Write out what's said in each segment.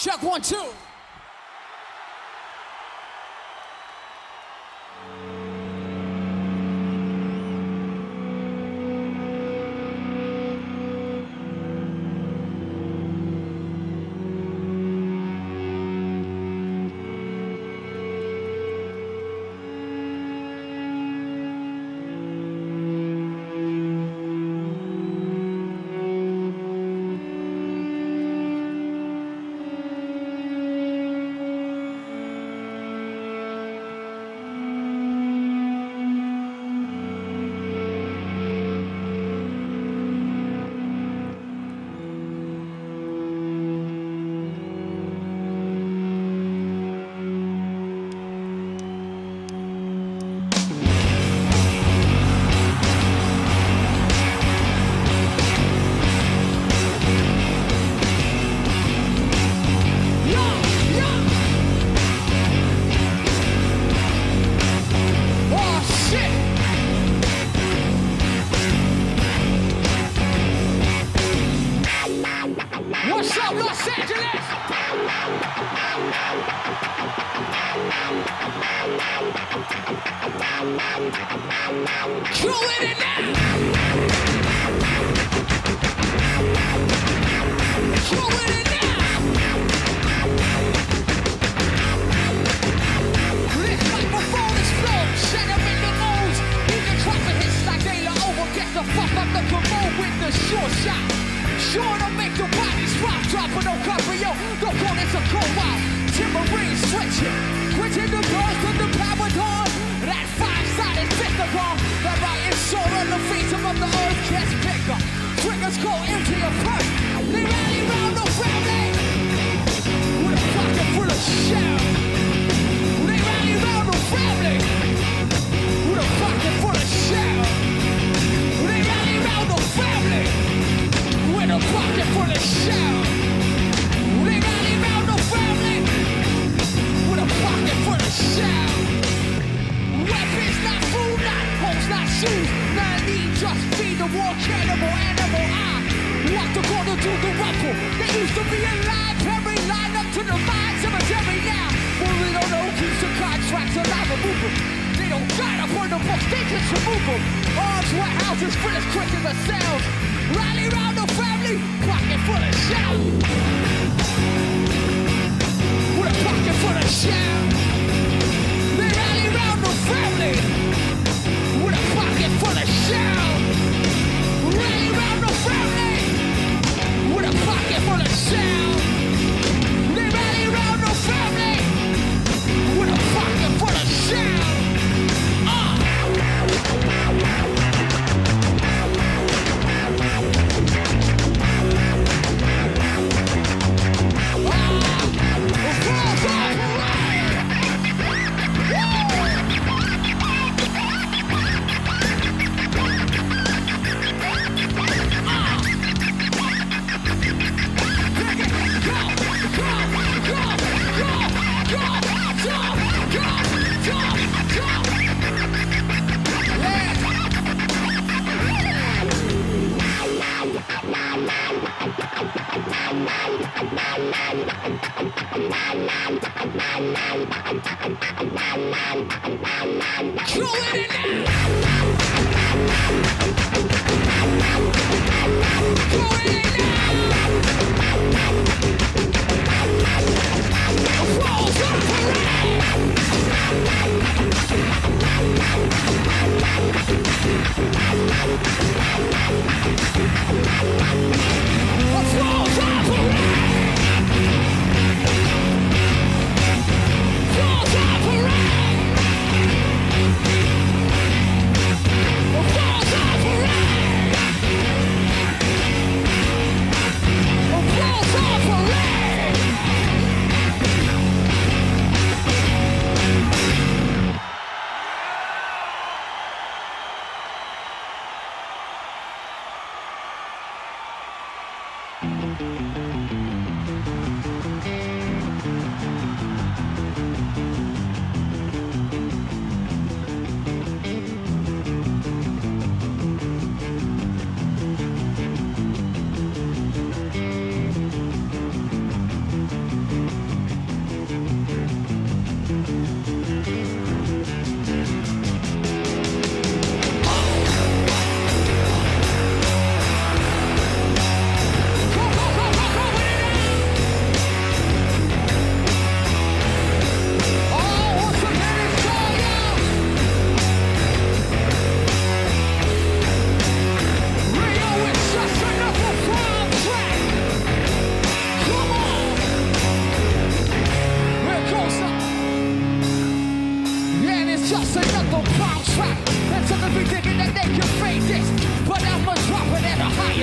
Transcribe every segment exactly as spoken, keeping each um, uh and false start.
Check one, two.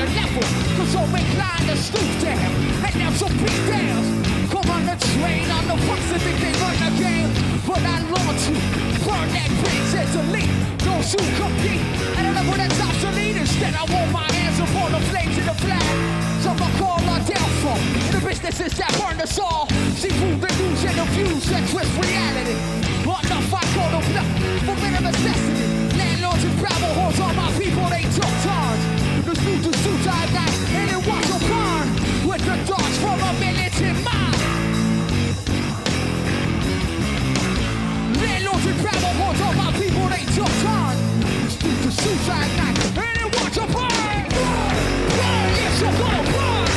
the level, cause all make line and stoop down, and now some big downs. Come on the train, I'm the first to think they run the game, but I love to burn that bridge and delete those who compete. I don't know what that's obsolete, instead I want my hands upon the flames in the flag. Some I call our downfall, in the businesses that burn us all. See through the news and the views that twist reality. Enough I call them bluff, for men of necessity. Landlords and gravel horns, all my people, they took charge. The suit is suit I got, and it was a barn with the dogs from a militant mind. Landlords and gravel horns, all my people, they took charge. The suit is suit I got, and it was a barn. Burn, yes, you're gonna burn.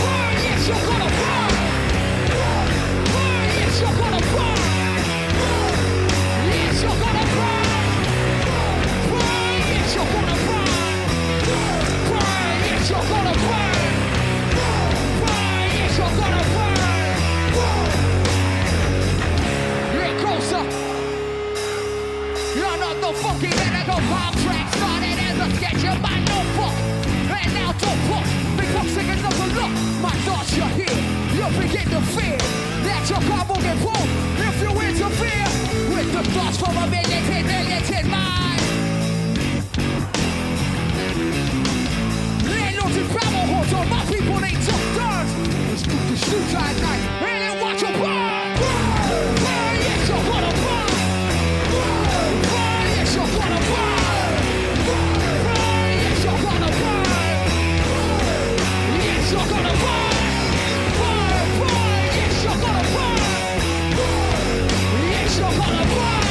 Burn, yes, you're gonna burn. Burn, yes, you're gonna burn. Yes, you're gonna burn. Burn, yes, you're gonna burn. You're gonna burn, burn, yes, you're gonna burn. Get closer. You're not the funky medical bomb track. Started as a sketch in my notebook, and now don't book, become sick enough to look. My thoughts are here, you'll begin to fear that your car will get pulled if you interfere with the thoughts from a militant, militant mind. Gravel horns on my people, they took turns. It's good to shoot at night, and then watch them burn. Burn, yes, you're gonna burn. Burn, yes, you're gonna burn. Burn, yes, you're gonna burn. Yes, you're gonna burn. Burn, burn, yes, you're gonna burn. Yes, you're gonna burn. Burn, yes, you're gonna burn.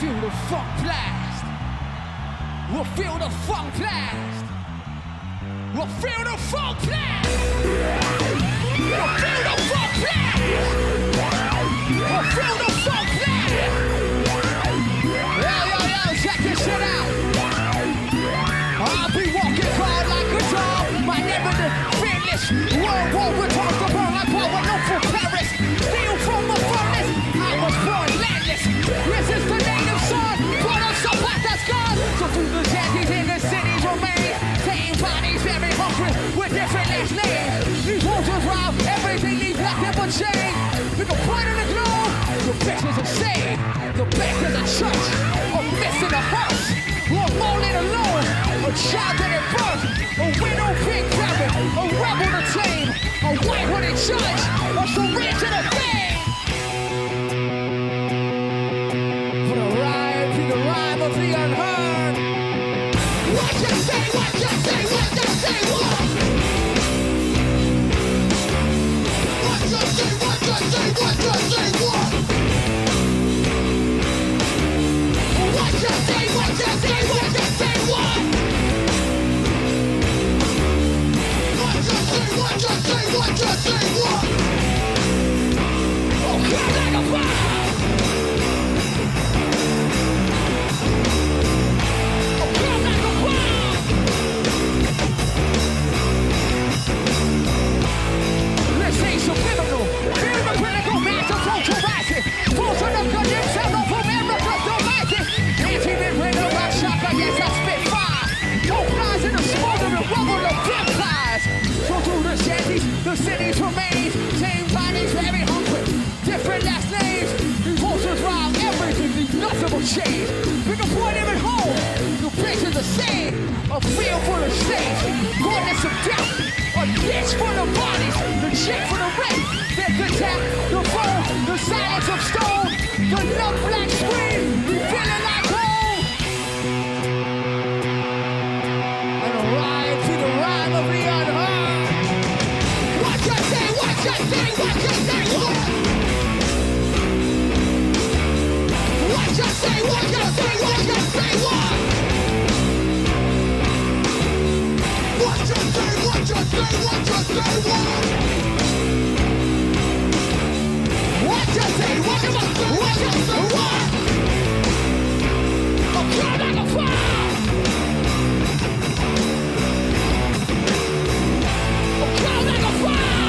Feel the funk blast. We'll feel the funk blast. We'll feel the funk blast. We'll feel the funk blast. We'll feel the funk blast. Yo, yo, yo, check this shit out. I'll be walking hard like a dog. My never the fearless. World war returns to burn like power, no for Paris. Steal from the furnace. I was born landless. This is the native son. Put up some pot that's gone. So through the jackies in the cities remain. Same bodies, very hungry with different last names. These vultures rob everything, leave nothing but shame. Make a point in the globe. The pictures are saved. The back is a church. A missing a house. We're molded alone. A child that at birth. A widow pig rabbit. A rebel to tame. A white hooded judge. A surrender to the fame. We'll be right back. change. We can point them at home. The face is the same. A field full of shades. Goodness of doubt. A ditch full of bodies. The chick for the rape. There's the tap, the phone, the silence of stone. The nut black screen. We feeling like home. And a ride to the rhyme of the unheard. Watch your thing, watch your thing, watch your thing. Watch your thing, watch your thing, watch your thing, watch. Watch your thing, watch your thing, watch your thing, watch. Watch your thing, watch your thing, watch your thing, watch. I'm crying like a fire. I'm crying like a fire.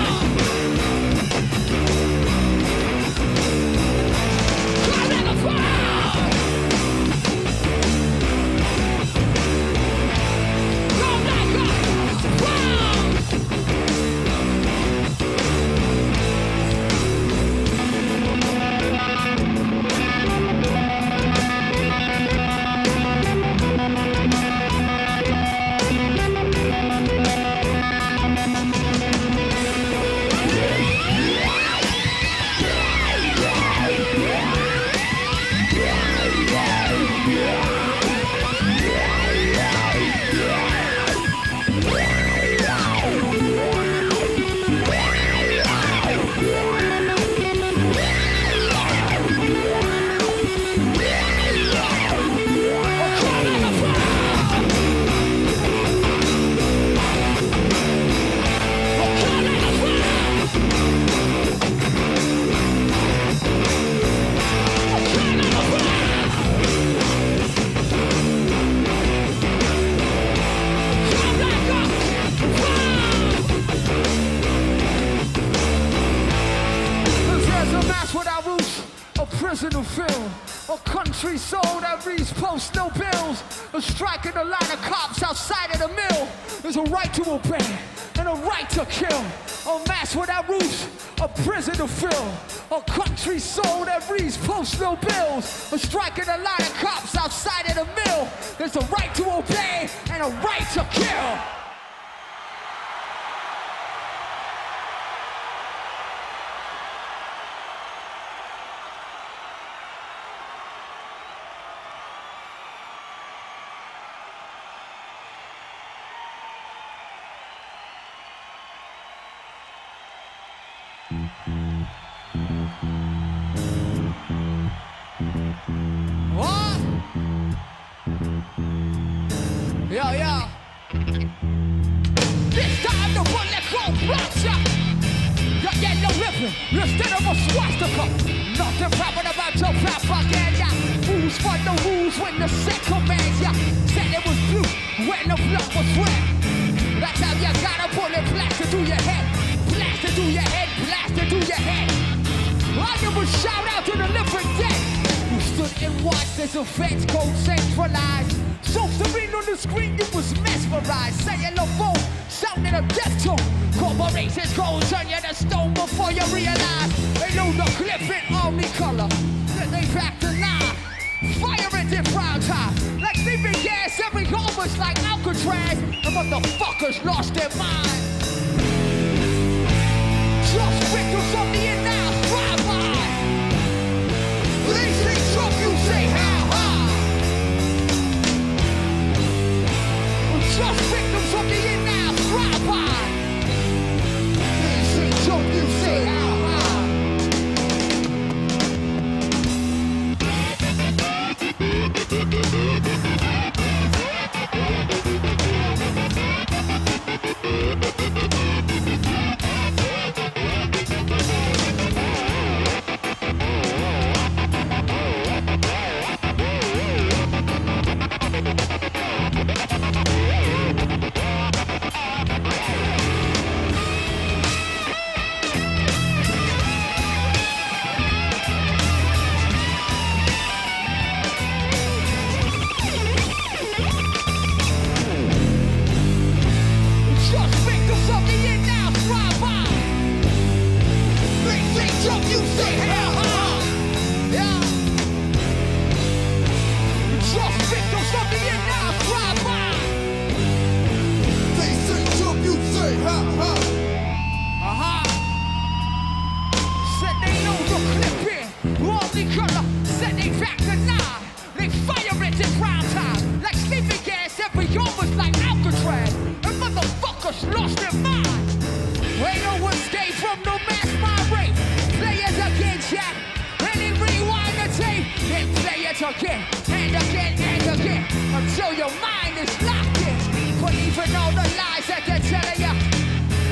again and again and again until your mind is locked in. Believe in all the lies that they're telling you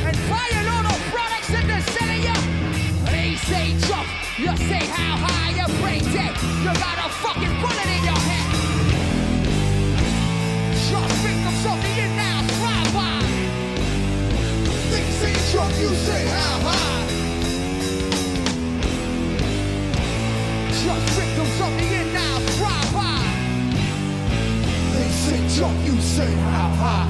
and buying all the products that they're selling you. They say jump, you say how high your brain dead. You got a fucking bullet in your head. Shot victims on the in now, fly by. They say jump, you say how high. Shot victims on the in now, fly by. They say jump, you say how high.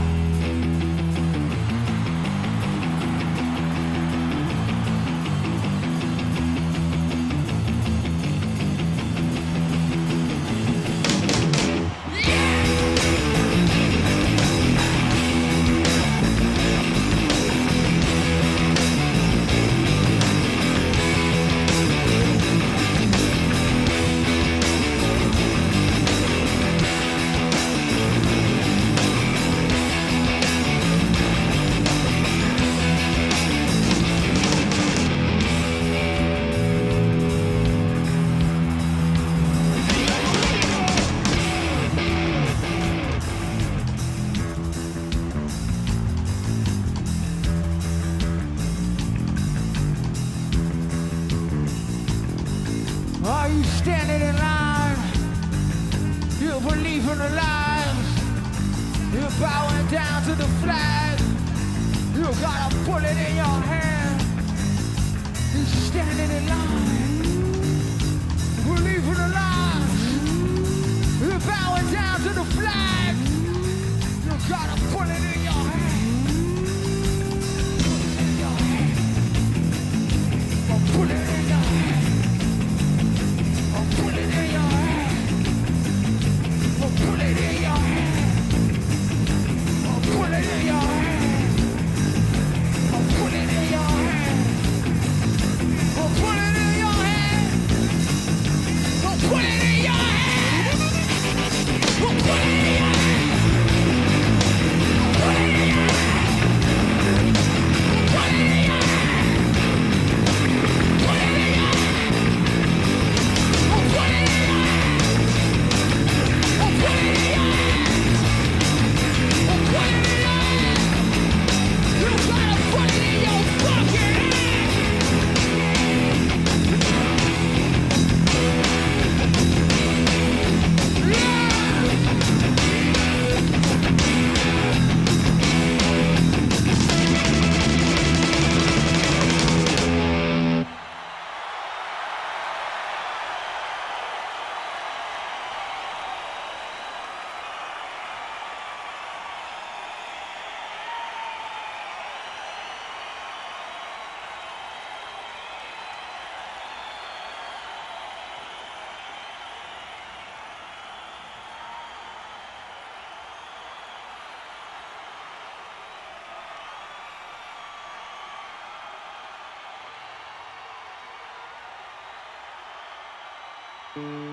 Hey!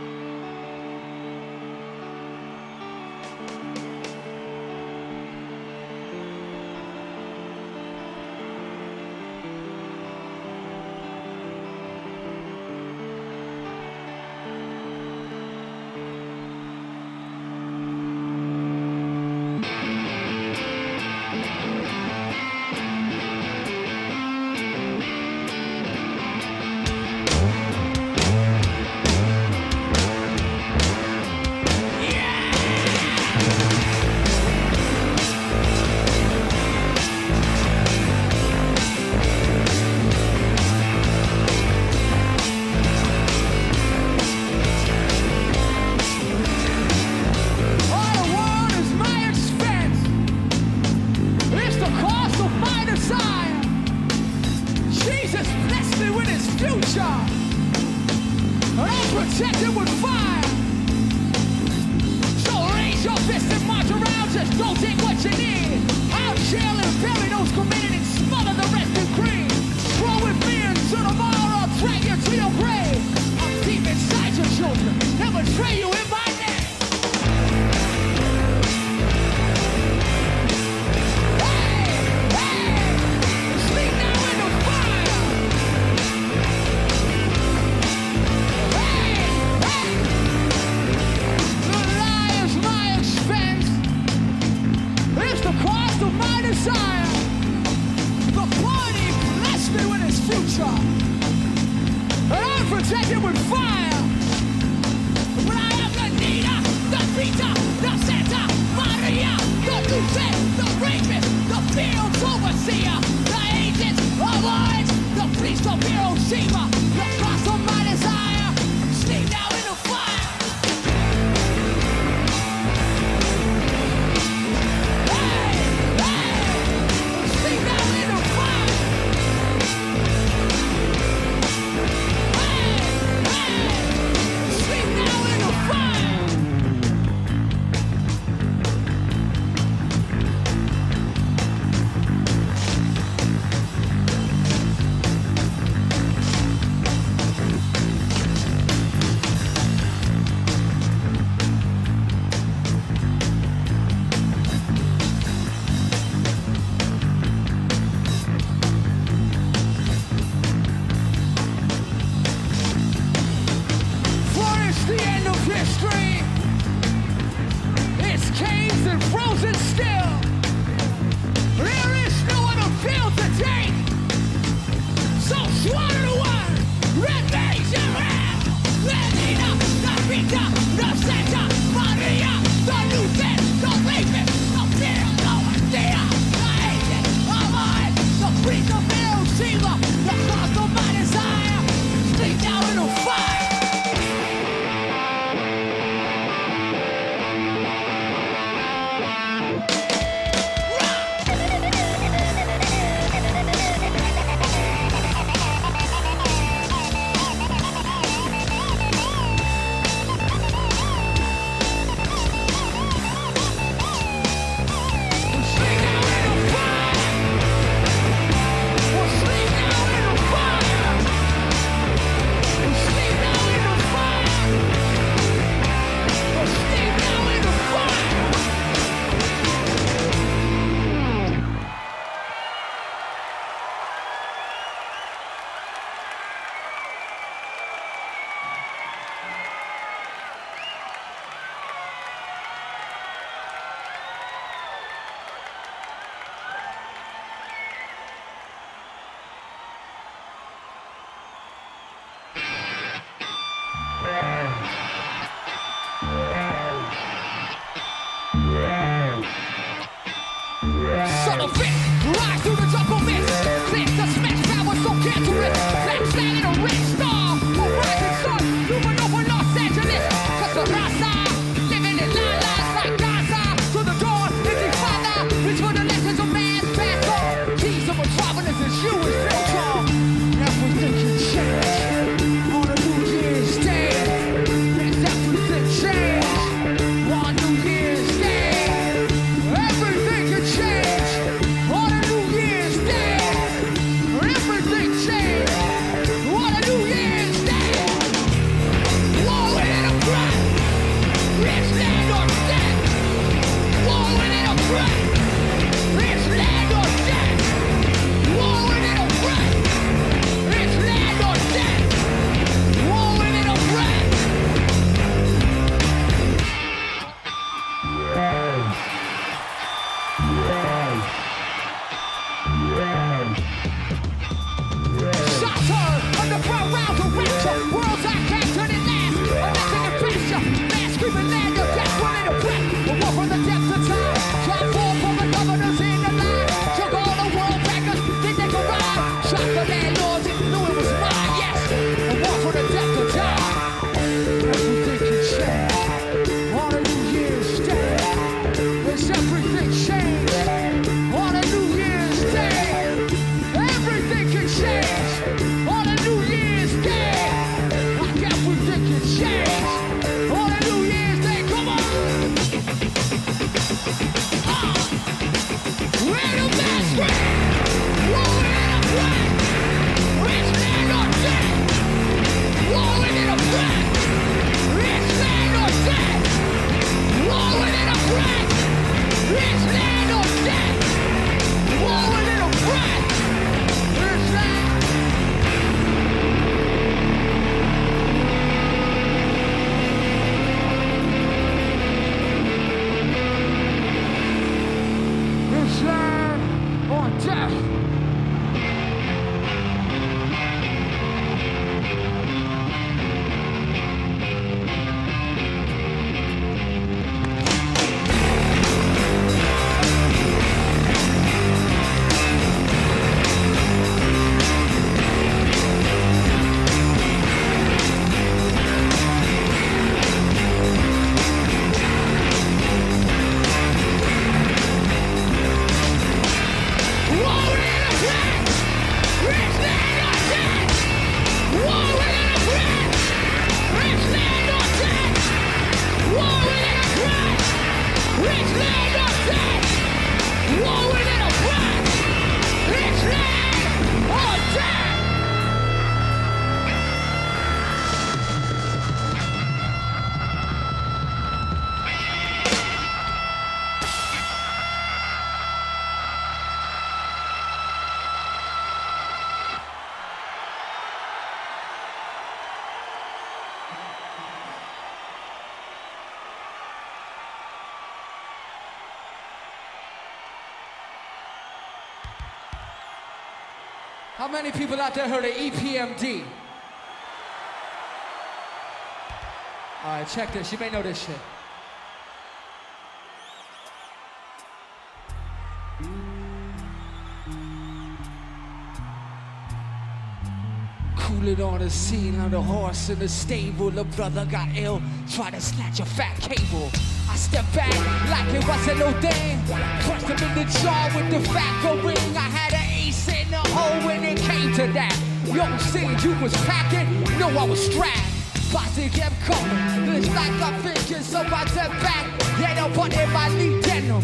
Take it with fire. When I am the leader, the preacher, the Santa Maria, the Duce, the Regent, the Field Overseer, the agents of orange, the priest of Hiroshima, the cross of my desire, sleep now in the fire. Hey! How many people out there heard of E P M D? All right, check this. You may know this shit. It on the scene, on the horse in the stable. A brother got ill, tried to snatch a fat cable. I stepped back like it wasn't no thing. Crushed him in the jaw with the fat ring. I had an ace in the hole when it came to that. Young scene, you was packing, no, I was strapped. Posse kept coming, it's like a vision, so I stepped back. Yeah, nobody might need denim.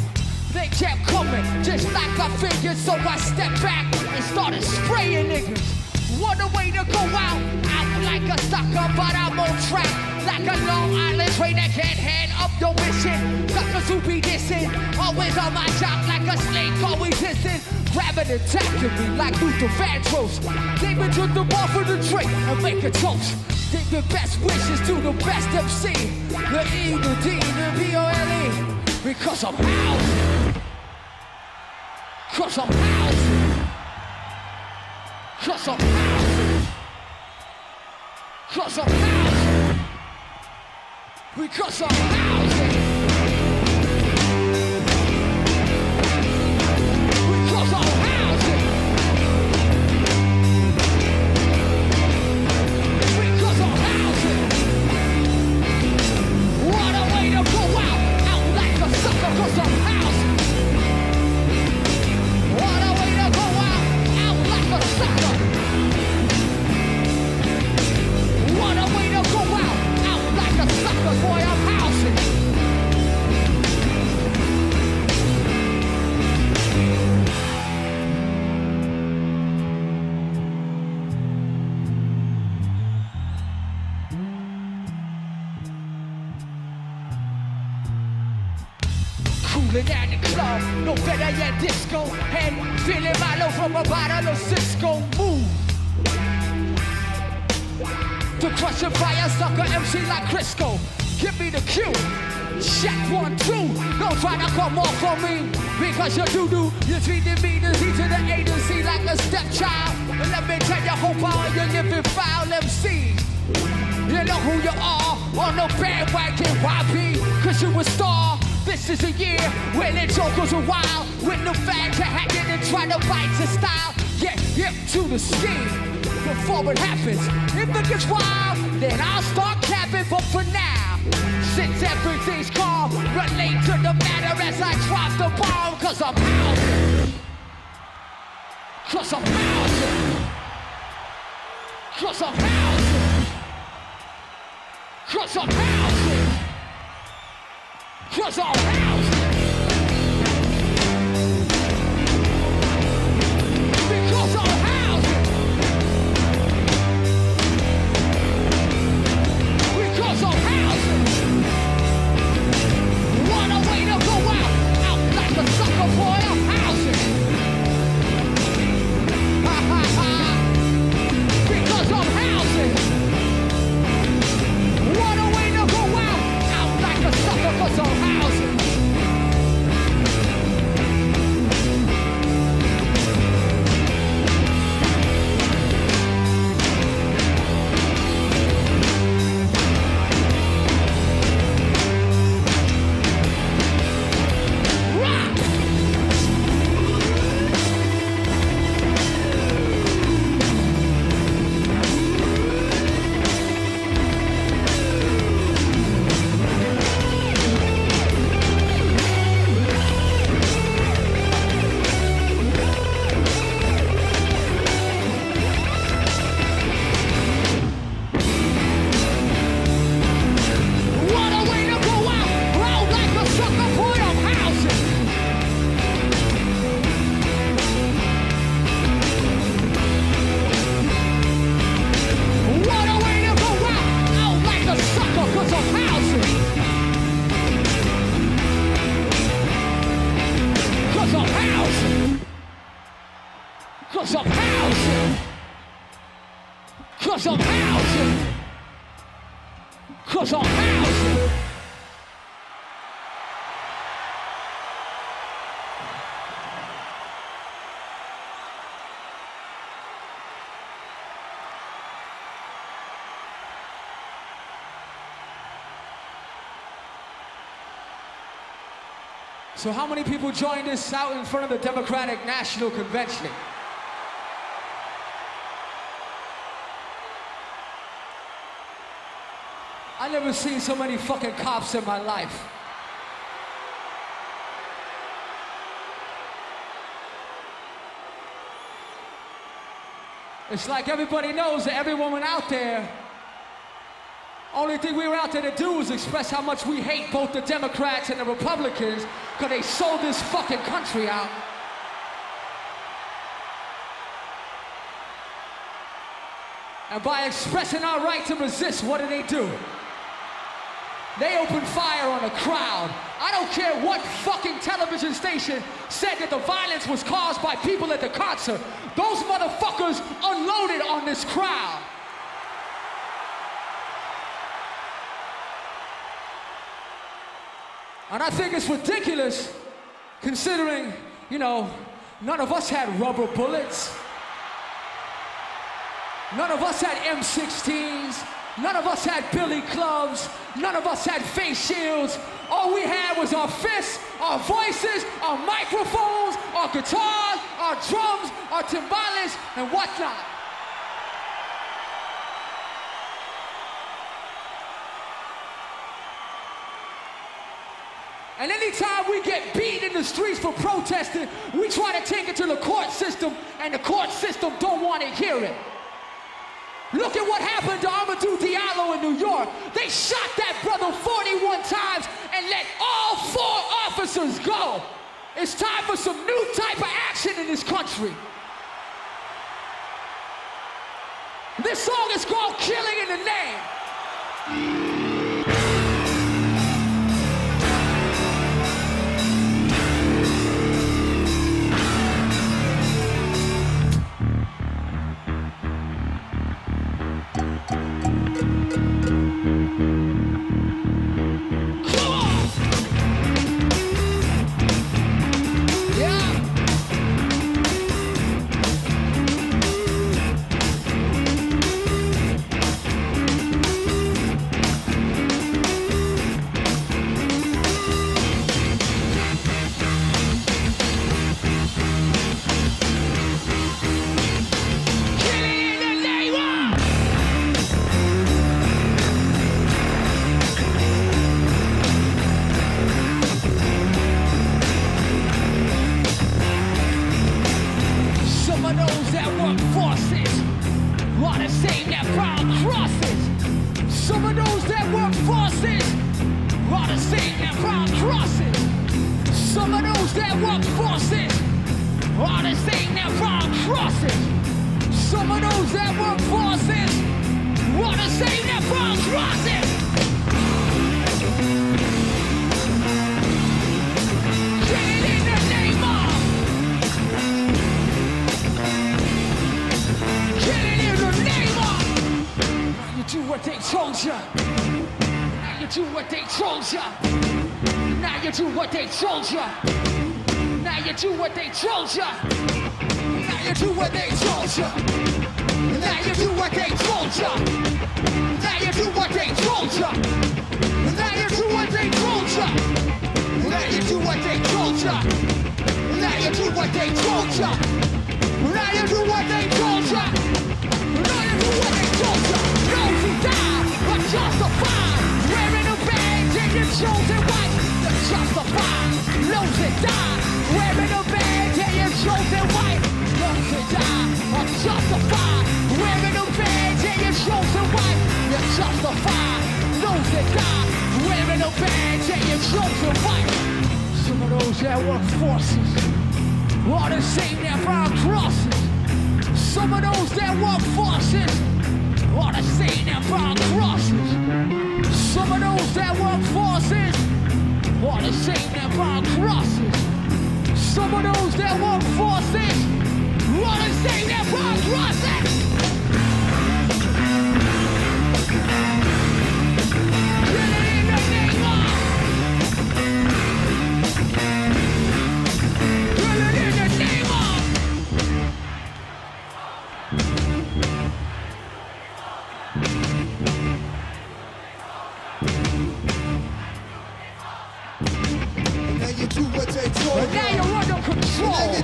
They kept coming, just like a vision, so I stepped back and started spraying niggas. What a way to go out, out like a sucker, but I'm on track. Like a Long Island train that can't hand up your mission. Suckers who be dissing, always on my job like a snake, always hissing. Grabbing and attacking me like Luther Vandross. They been took the ball for the drink and make a toast. They the best wishes to the best M C. The E, the D, the B O L E. Because I'm out. Because I'm out. Cross up house. Cross up house. We cross up house. We cross up house. We cross up house. What a way to go out. Out like a sucker. Cross up house. What a way to go out. Out like a sucker. Boy, I'm housing. Cooling at the club, no better yet disco. And feeling Milo from a bottle of Cisco. Move. To crush a fire sucker M C like Crisco. Give me the cue, check one, two. Don't try to come off on me, because you do-do. You treated me to Z to the A to C like a stepchild. And let me tell you, hope all you living foul M C. You know who you are, on the bandwagon Y P. Cause you a star, this is a year when the jokers are wild. When the fans are hacking and trying to bite your style. Get hip to the scheme, before it happens. If it gets wild, then I'll start clapping, but for now. Since everything's calm, relate to the matter as I drop the bomb. Cause I'm out. Cause I'm out. Cause I'm out. Cause I'm out. Cause I'm out. Because I'm out. So how many people joined us out in front of the Democratic National Convention? I never seen so many fucking cops in my life. It's like everybody knows that every woman out there, only thing we were out there to do was express how much we hate both the Democrats and the Republicans because they sold this fucking country out. And by expressing our right to resist, what do they do? They open fire on the crowd. I don't care what fucking television station said that the violence was caused by people at the concert. Those motherfuckers unloaded on this crowd. And I think it's ridiculous considering, you know, none of us had rubber bullets. None of us had M sixteens. None of us had billy clubs. None of us had face shields. All we had was our fists, our voices, our microphones, our guitars, our drums, our timbales, and whatnot. And anytime we get beat in the streets for protesting, we try to take it to the court system, and the court system don't want to hear it. Look at what happened to Amadou Diallo in New York. They shot that brother forty-one times and let all four officers go. It's time for some new type of action in this country. This song is called Killing in the Name.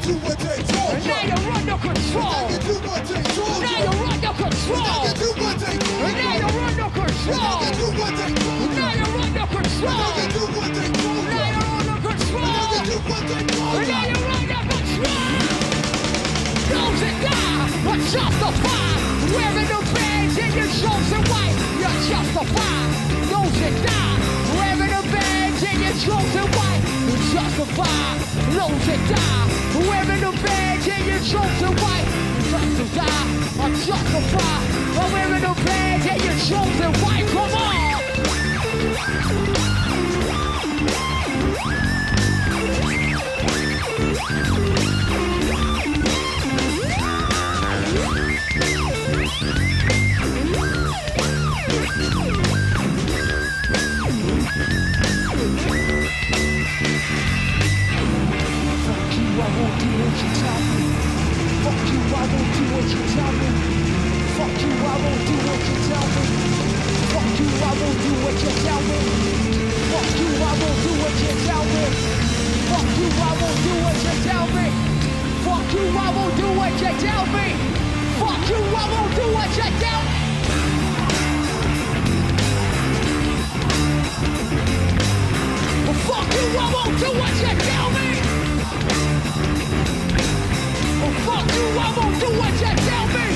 you what they told you. Now you're under control. Now you do what they told you. Now you're under control. Now you do what they told you. Now you're under control. Now you do what they told you. Now you're under control. Now you do what they told you. Now you're under control. Now you do what they told you. Now you're under control. Those that die are justified. Wearing the badge and your chosen white, you're justified. Those that die wearing the badge and your chosen white, you're justified. Those that die wearing the badge and your chosen white, justified. I'm justified. I'm wearing the badge and your chosen white. Come on. I won't do what you tell me. Fuck you, I won't do what you tell me. Fuck you, I won't do what you tell me. Fuck you, I won't do what you tell me. Fuck you, I won't do what you tell me. Fuck you, I won't do what you tell me. Fuck you, I won't do what you tell me. Fuck you, I won't do what you tell me. Fuck you, I won't do what you tell me. Oh, fuck you, I won't do what you tell me.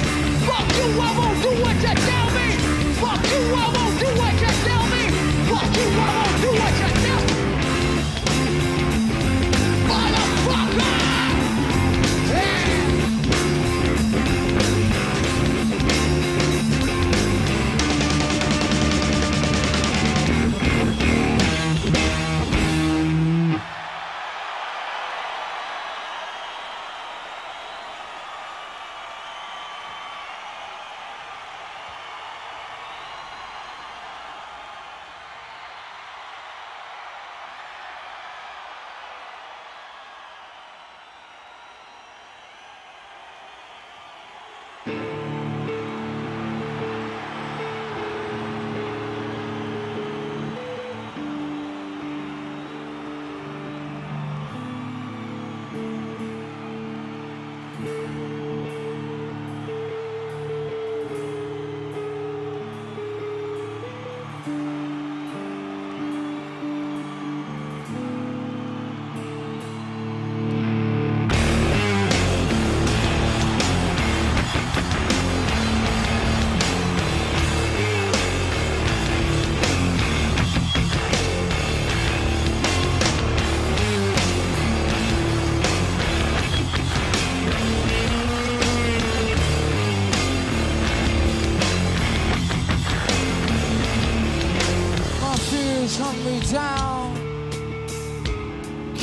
Fuck you, I won't do what you tell me. Fuck you, I won't do what you tell me. Fuck you, I won't do what you tell me. Motherfucker!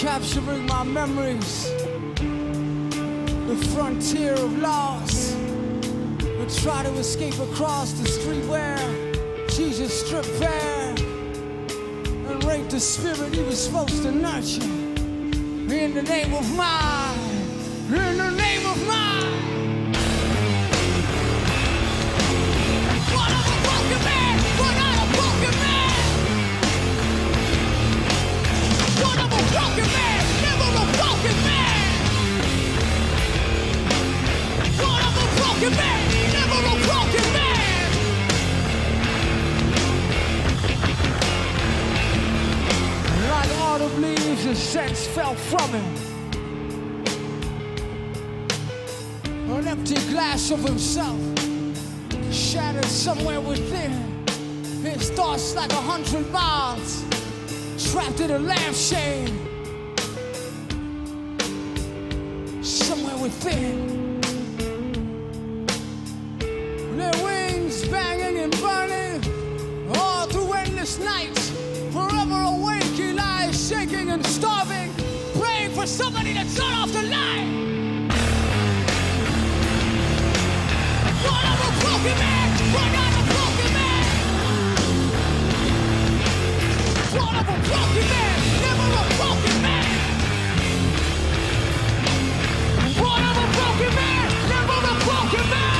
Capturing my memories, the frontier of loss. I try to escape across the street where Jesus stripped bare and raped the spirit he was supposed to nurture. In the name of mine, in the name of mine. What a fucking man! What a fucking man! What a fucking man! Never a broken man. Like autumn leaves, his sense fell from him. An empty glass of himself, shattered somewhere within. His thoughts like a hundred miles, trapped in a lampshade. Somewhere within. Nights, forever awake, he lies shaking and starving, praying for somebody to turn off the light. Run out of broken man, run out of broken man. Run out of broken man, never a broken man. Run out of broken man, never a broken man.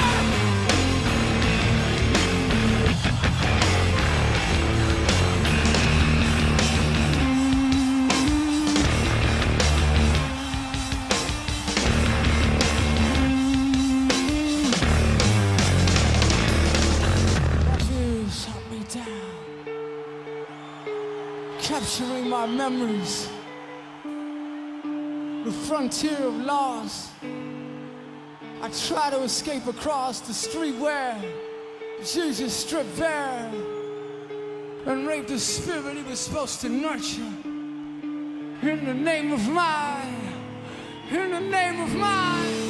capturing my memories. The frontier of loss. I try to escape across the street where Jesus stripped bare and raped the spirit he was supposed to nurture. In the name of mine, in the name of mine.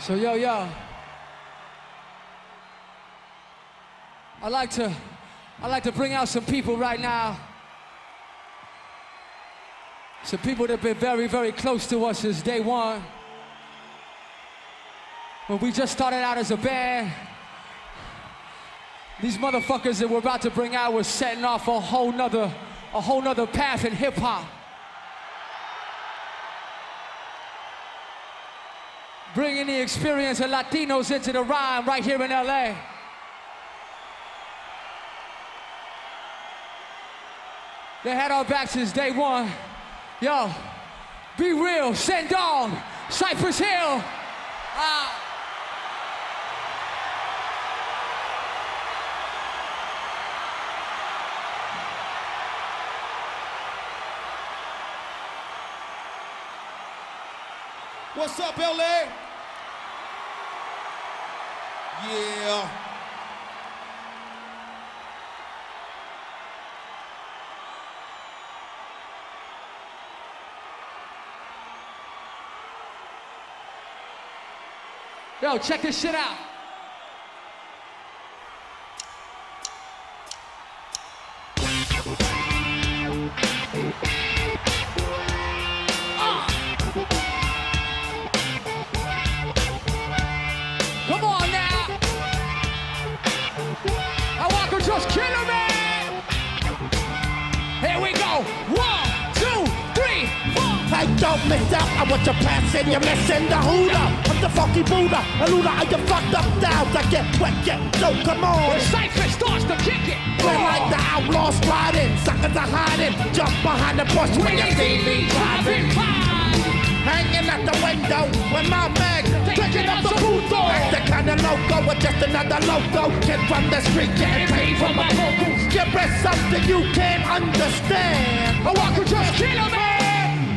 So yo yo, I like to, I like to bring out some people right now. Some people that have been very, very close to us since day one. When we just started out as a band, these motherfuckers that we're about to bring out were setting off a whole nother, a whole nother path in hip hop. Bringing the experience of Latinos into the rhyme right here in L A. They had our back since day one. Yo, be real, send on, Cypress Hill. Uh, What's up, L A? Yeah. Yo, check this shit out. Don't mess up, I want your past and your mess and the hula. I'm the funky Buddha, a Luna, I get fucked up down. I get wet, get so come on. When Cypher starts to kick it, play oh. like the outlaws riding, suckers are hiding. Jump behind the bush when, when you see me driving. Hanging out the window with my mag, picking up the puto. That's the kind of loco, or just another loco. Kid from the street, getting paid for my vocals. Give us something you can't understand. Oh, I could just kill a man.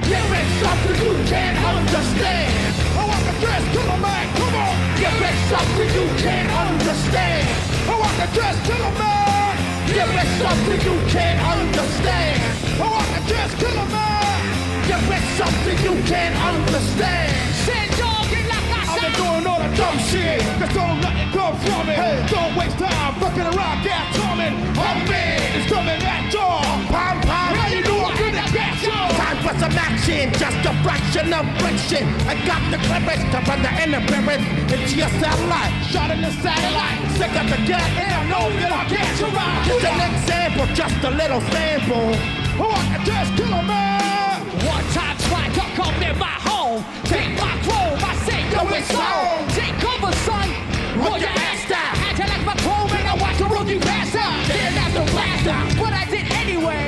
Give it something you can't understand. I want the dress to the man, come on. Give it something you can't understand. I want the dress to the man. Give it something you can't understand. I want the dress to the man. Give it something you can't understand. Send dog in like I said. I've been doing all the dumb shit, cause don't let it come from it. Hey, don't waste time fucking around, gas coming. Oh man, it's coming at y'all. Pom pom, how you know I could have got y'all? What's some action, just a fraction of friction. I got the clearance to run the interference into your satellite, shot in the satellite. Sick of the gas, and I know that I can't survive. Just an example, just a little sample. Oh, I can just kill a man. One time try to come near my home. Take my chrome, I say, yo, it's on. Take cover, son. Roll your ass down. Had to like my chrome, and I watch the rookie pass out. Didn't have to blast out, but I did anyway.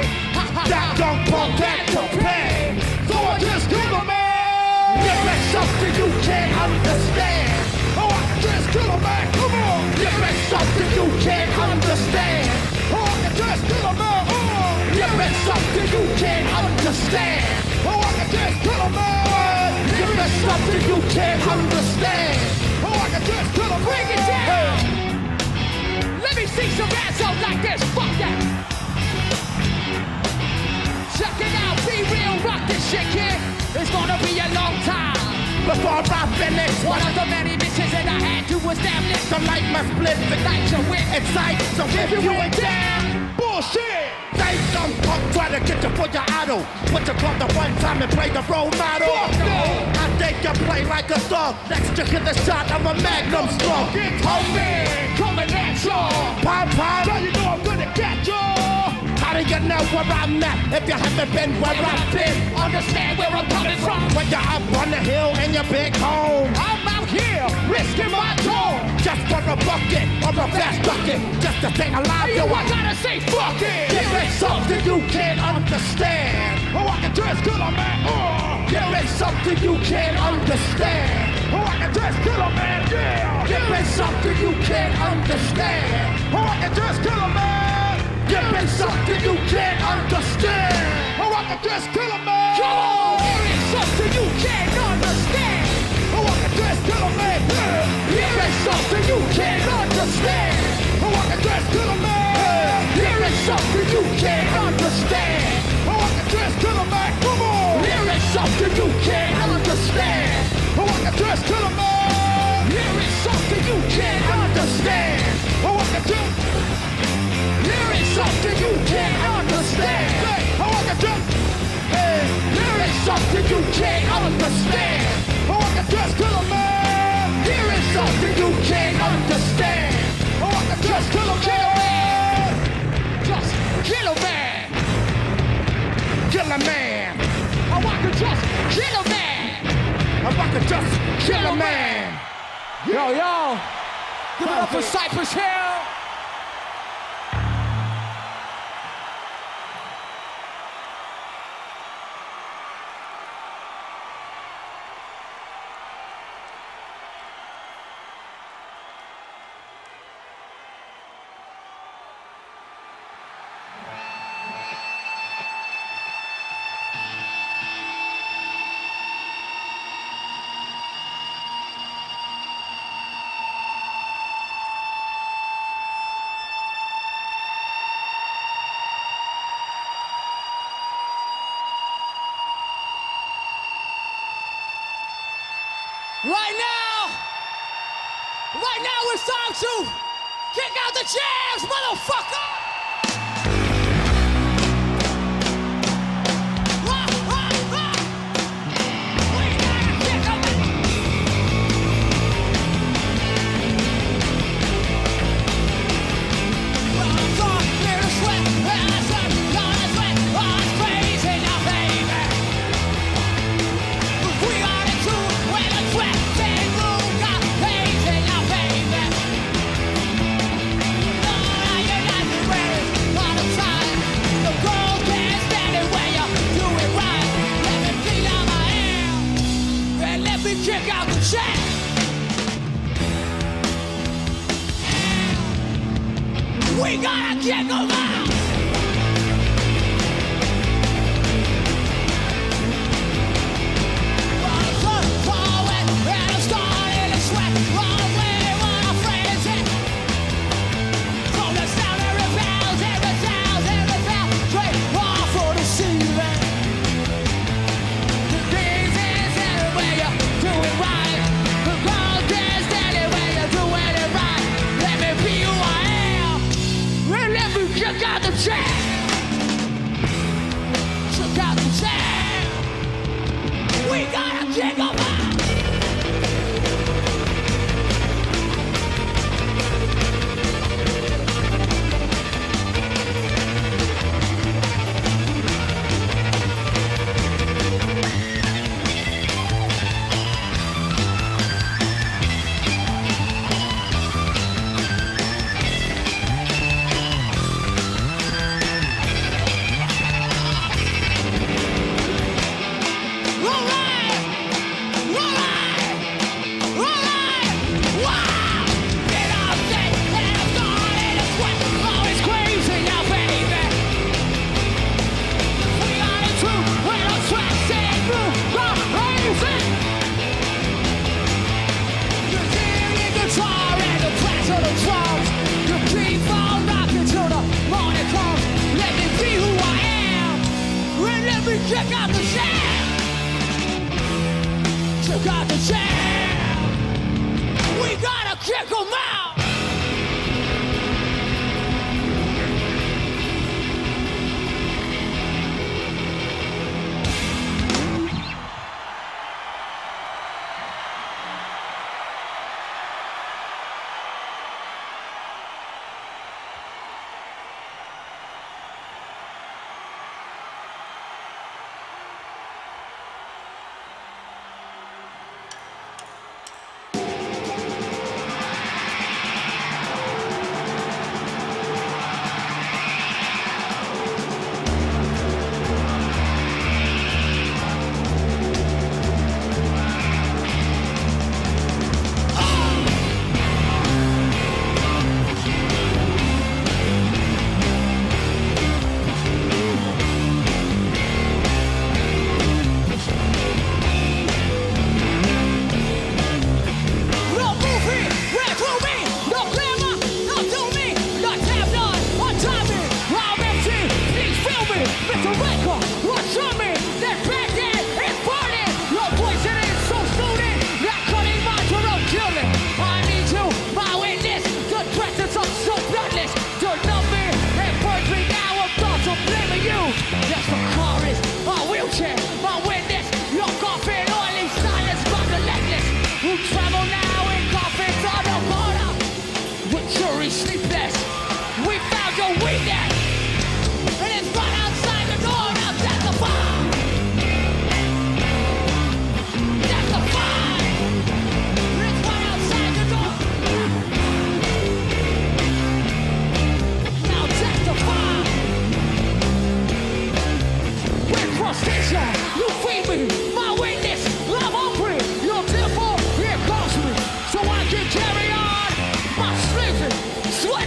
That don't pump that to pay. Something you can't understand. Oh, I can just kill a man, come on. Give me something you can't understand. Oh, I can just kill a man, come on. Give me something you can't understand. Oh, I can just kill a man. Give me something you can't understand. Oh, I can just kill a man. Break it down. Let me see some ass out like this, fuck that. Check it out, be real, rock this shit, kid. It's gonna be a long time before I finish. One of the many missions that I had to establish. The light must split, the light your wit inside. So if you ain't down, bullshit. They some punk try to get you for your idol. Put your club the one time and play the role model. Fuck no. I think you play like a thug. Next to get the shot of a magnum slug. Get homie, coming at y'all. Pop, pop, now you know I'm gonna catch y'all. How do you know where I'm at if you haven't been where I've been? Understand where I'm coming from. When you're up on the hill and you're big home, I'm out here risking my tone. Just for a bucket or a fast bucket, just to stay alive. Yo, I gotta say fuck it. Give me something you can't understand. Oh, I can dress good on man. Oh, give me something you can't understand. Oh, I can dress good on man. Yeah. Give me something you can't understand. Oh, I can dress good on man. Give me something you can't understand. I can just kill a man. Come on, there is something you can't understand. I can just kill a man. There is something you can't understand. I can just kill a man. There is something you can't understand. I can just kill a man. Come on, there is something you can't understand. I can just kill a man. There is something you can't understand. I can just. There is something you can't understand. Hey, there is something you can't understand. Oh, I can just kill a man. There is something you can't understand. Oh, I can just kill a man. Just kill a man. Kill a man. Oh, I can just kill a man. Oh, I can just kill a man. Yo, yo. Give it up for Cypress Hill. Right now, Right now it's time to kick out the jams, motherfucker! Kick out the jam! We gotta kick 'em out! Check out the jam! Check out the jam! We gotta kick 'em out! Check out the jam! Check out the jam! We gotta kick 'em out! What?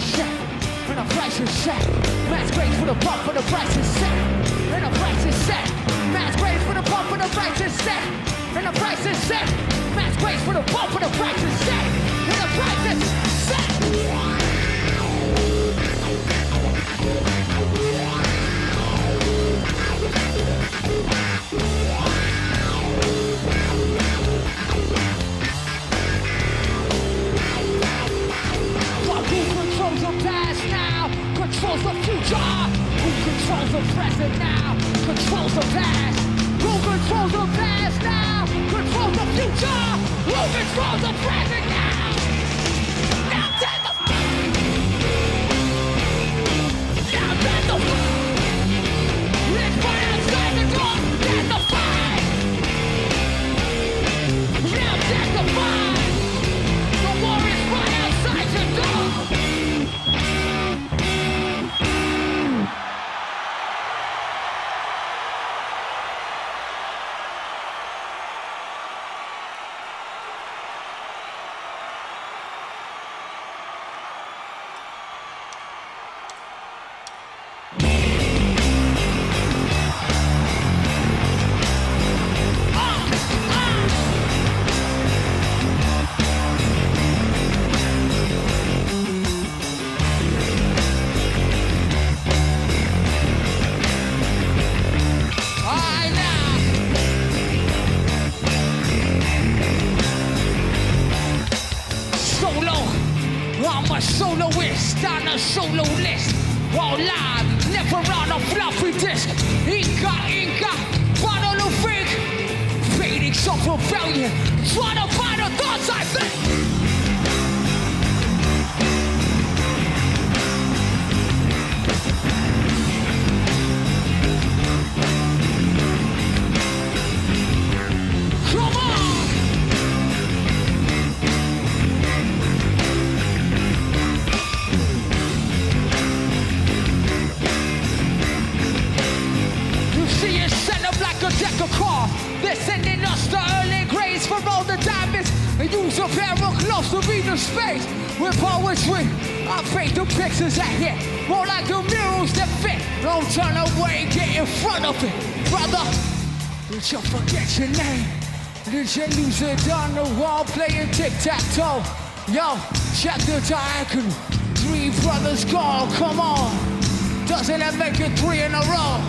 price is set, and the price is set. Mass grades for the pump, and the price is set, and the price is set. Mass grades for the pump, and the price is set, and the price is set. Mass grades for the pump, and the price is set, and the price is set. Controls the future. Who controls the present now? Controls the past. Who controls the past now? Controls the future. Who controls the present now? Now that the Now that the Let's fight outside the door. That's the fight. Now that the fight. The war is right outside the door. Solo list, all live, never on a fluffy disc. Inca, Inca, bottle of freak, fading so rebellion, trying to find the thoughts I think. They're sending us the early grades for all the diamonds. And use a pair of gloves to read the space. With poetry, I paint the pictures I hit. More like the murals that fit. Don't turn away, get in front of it. Brother, did you forget your name? Did you lose it on the wall playing tic-tac-toe? Yo, check the diagonal. Three brothers gone, come on. Doesn't that make it three in a row?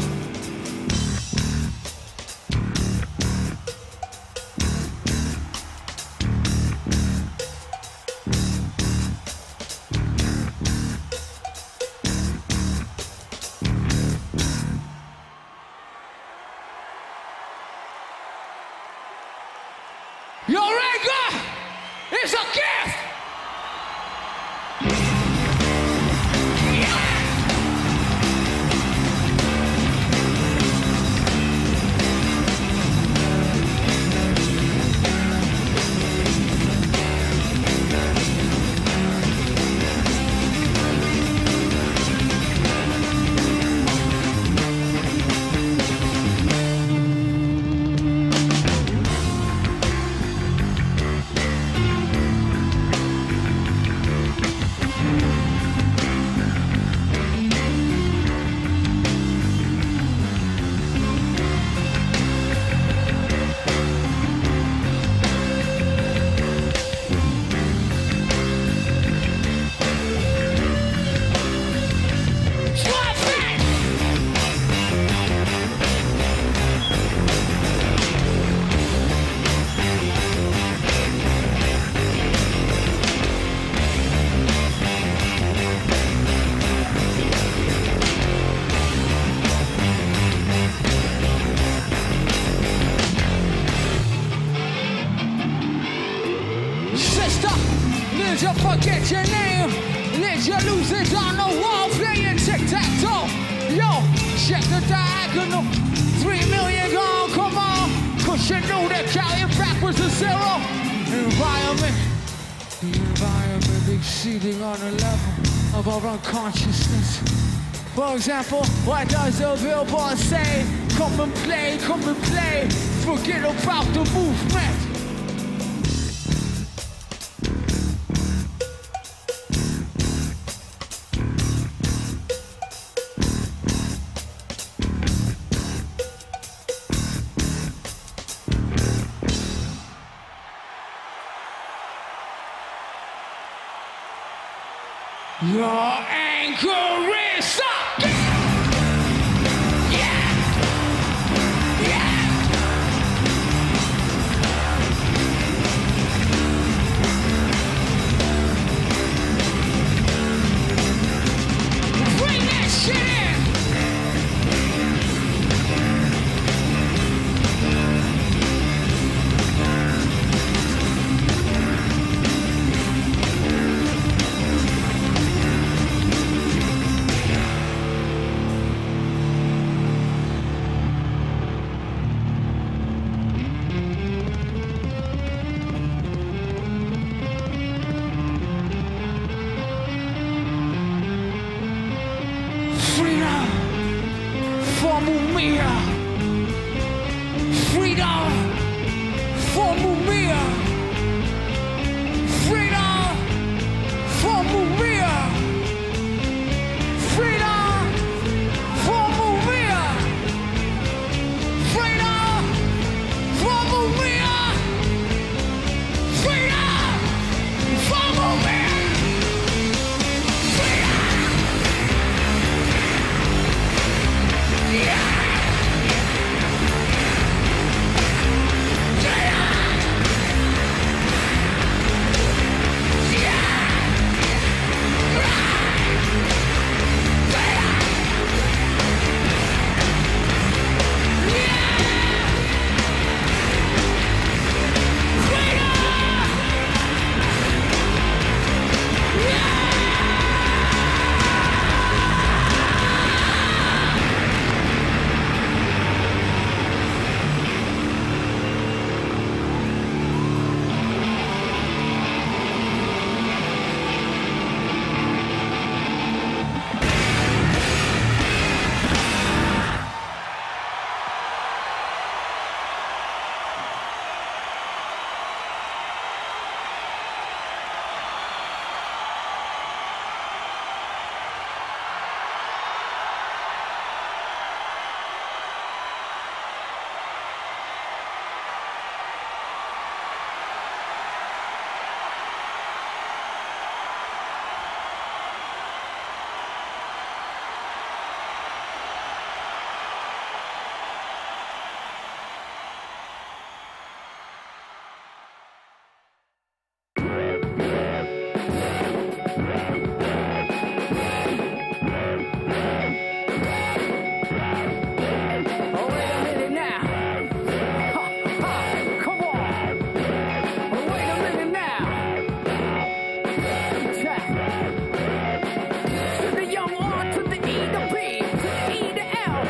For example, why does the billboard say, come and play, come and play, forget about the movement? Your anchor is up! Yeah! Yeah! Yeah! Bring that shit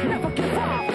Never give up.